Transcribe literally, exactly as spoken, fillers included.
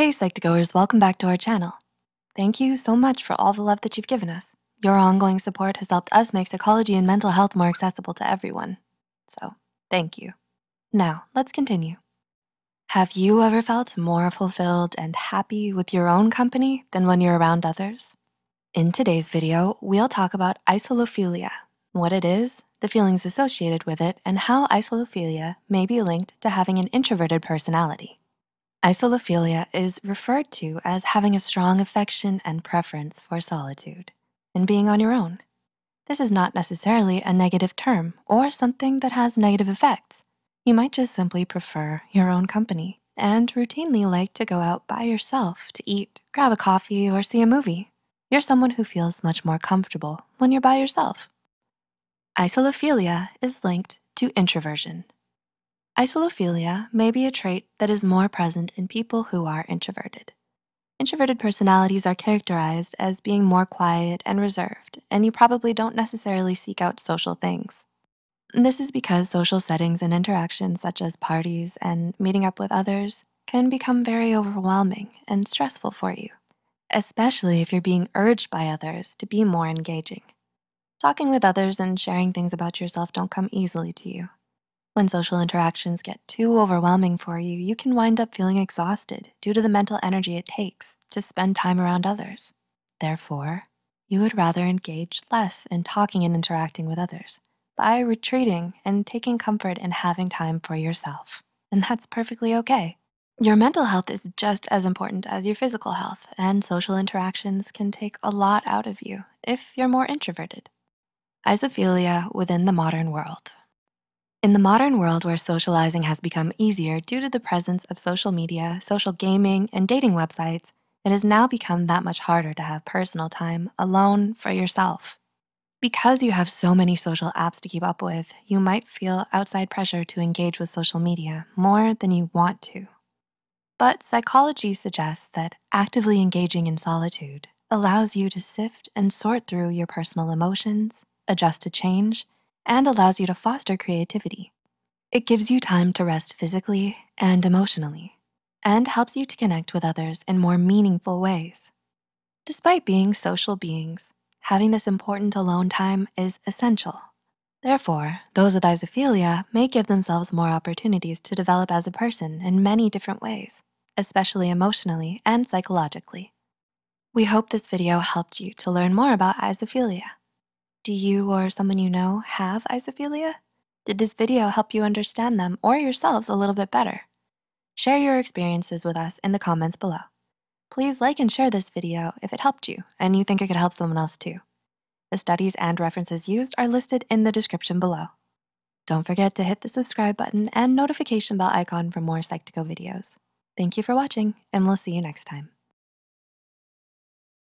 Hey Psych to Goers, welcome back to our channel. Thank you so much for all the love that you've given us. Your ongoing support has helped us make psychology and mental health more accessible to everyone. So, thank you. Now, let's continue. Have you ever felt more fulfilled and happy with your own company than when you're around others? In today's video, we'll talk about isolophilia, what it is, the feelings associated with it, and how isolophilia may be linked to having an introverted personality. Isolophilia is referred to as having a strong affection and preference for solitude and being on your own. This is not necessarily a negative term or something that has negative effects. You might just simply prefer your own company and routinely like to go out by yourself to eat, grab a coffee, or see a movie. You're someone who feels much more comfortable when you're by yourself. Isolophilia is linked to introversion. Isolophilia may be a trait that is more present in people who are introverted. Introverted personalities are characterized as being more quiet and reserved, and you probably don't necessarily seek out social things. This is because social settings and interactions such as parties and meeting up with others can become very overwhelming and stressful for you, especially if you're being urged by others to be more engaging. Talking with others and sharing things about yourself don't come easily to you. When social interactions get too overwhelming for you, you can wind up feeling exhausted due to the mental energy it takes to spend time around others. Therefore, you would rather engage less in talking and interacting with others by retreating and taking comfort in having time for yourself. And that's perfectly okay. Your mental health is just as important as your physical health, and social interactions can take a lot out of you if you're more introverted. Isolophilia within the modern world. In the modern world where socializing has become easier due to the presence of social media, social gaming, and dating websites, it has now become that much harder to have personal time alone for yourself. Because you have so many social apps to keep up with, you might feel outside pressure to engage with social media more than you want to. But psychology suggests that actively engaging in solitude allows you to sift and sort through your personal emotions, adjust to change, and allows you to foster creativity. It gives you time to rest physically and emotionally, and helps you to connect with others in more meaningful ways. Despite being social beings, having this important alone time is essential. Therefore, those with isolophilia may give themselves more opportunities to develop as a person in many different ways, especially emotionally and psychologically. We hope this video helped you to learn more about isolophilia. Do you or someone you know have isolophilia? Did this video help you understand them or yourselves a little bit better? Share your experiences with us in the comments below. Please like and share this video if it helped you and you think it could help someone else too. The studies and references used are listed in the description below. Don't forget to hit the subscribe button and notification bell icon for more Psych to Go videos. Thank you for watching, and we'll see you next time.